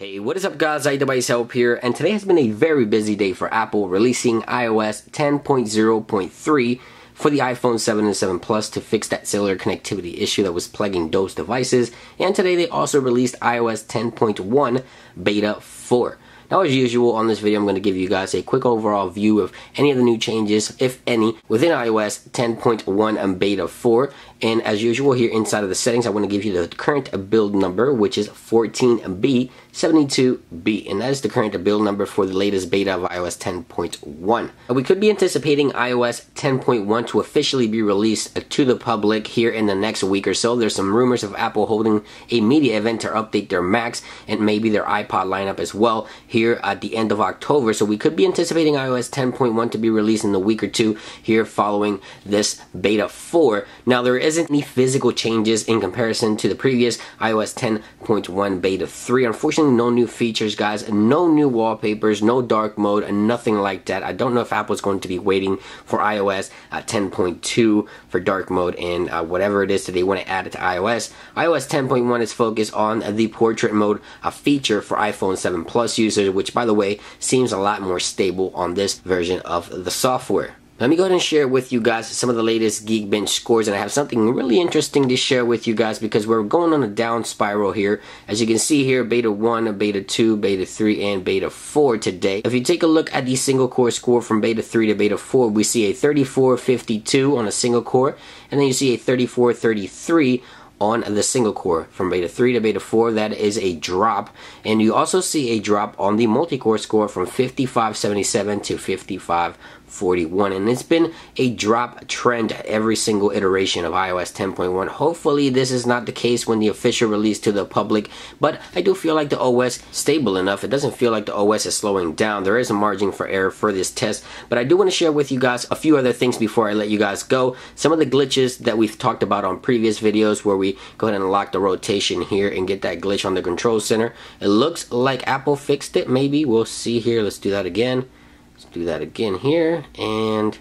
Hey, what is up guys, iDevice Help here, and today has been a very busy day for Apple releasing iOS 10.0.3 for the iPhone 7 and 7 Plus to fix that cellular connectivity issue that was plaguing those devices, and today they also released iOS 10.1 Beta 4. Now as usual on this video I'm going to give you guys a quick overall view of any of the new changes, if any, within iOS 10.1 and Beta 4. And as usual here inside of the settings I want to give you the current build number, which is 14B72B, and that is the current build number for the latest beta of iOS 10.1. Now we could be anticipating iOS 10.1 to officially be released to the public here in the next week or so. There's some rumors of Apple holding a media event to update their Macs and maybe their iPod lineup as well here at the end of October, so we could be anticipating iOS 10.1 to be released in a week or two here following this Beta 4. Now there isn't any physical changes in comparison to the previous iOS 10.1 Beta 3. Unfortunately, no new features, guys, no new wallpapers, no dark mode, and nothing like that. I don't know if Apple's going to be waiting for iOS 10.2 for dark mode and whatever it is that they want to add it to iOS. iOS 10.1 is focused on the portrait mode feature for iPhone 7 Plus users, which by the way seems a lot more stable on this version of the software. Let me go ahead and share with you guys some of the latest Geekbench scores, and I have something really interesting to share with you guys because we're going on a down spiral here. As you can see here, Beta 1, Beta 2, Beta 3, and Beta 4 today. If you take a look at the single core score from Beta 3 to Beta 4, we see a 34.52 on a single core, and then you see a 34.33 on the single core. From Beta 3 to Beta 4, that is a drop, and you also see a drop on the multi-core score from 55.77 to 55.41, and it's been a drop trend at every single iteration of iOS 10.1. Hopefully this is not the case when the official release to the public, but I do feel like the OS is stable enough. It doesn't feel like the OS is slowing down. There is a margin for error for this test, but I do want to share with you guys a few other things before I let you guys go. Some of the glitches that we've talked about on previous videos where we go ahead and unlock the rotation here and get that glitch on the control center. It looks like Apple fixed it, maybe. We'll see here. Let's do that again. Let's do that again here, and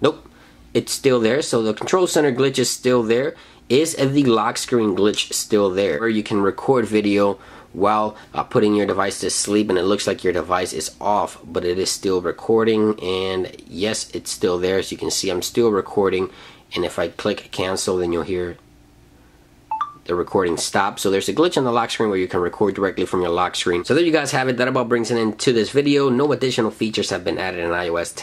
nope, it's still there. So the control center glitch is still there. Is the lock screen glitch still there, where you can record video while putting your device to sleep and it looks like your device is off but it is still recording? And yes, it's still there. As you can see, I'm still recording, and if I click cancel, then you'll hear the recording stopped. So there's a glitch on the lock screen where you can record directly from your lock screen. So there you guys have it. That about brings an end to this video. No additional features have been added in iOS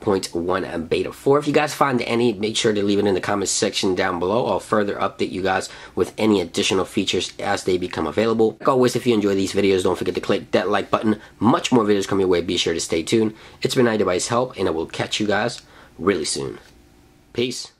10.1 and Beta 4. If you guys find any, make sure to leave it in the comments section down below. I'll further update you guys with any additional features as they become available. Like always, if you enjoy these videos, don't forget to click that like button. Much more videos come your way. Be sure to stay tuned. It's been iDevice Help, and I will catch you guys really soon. Peace.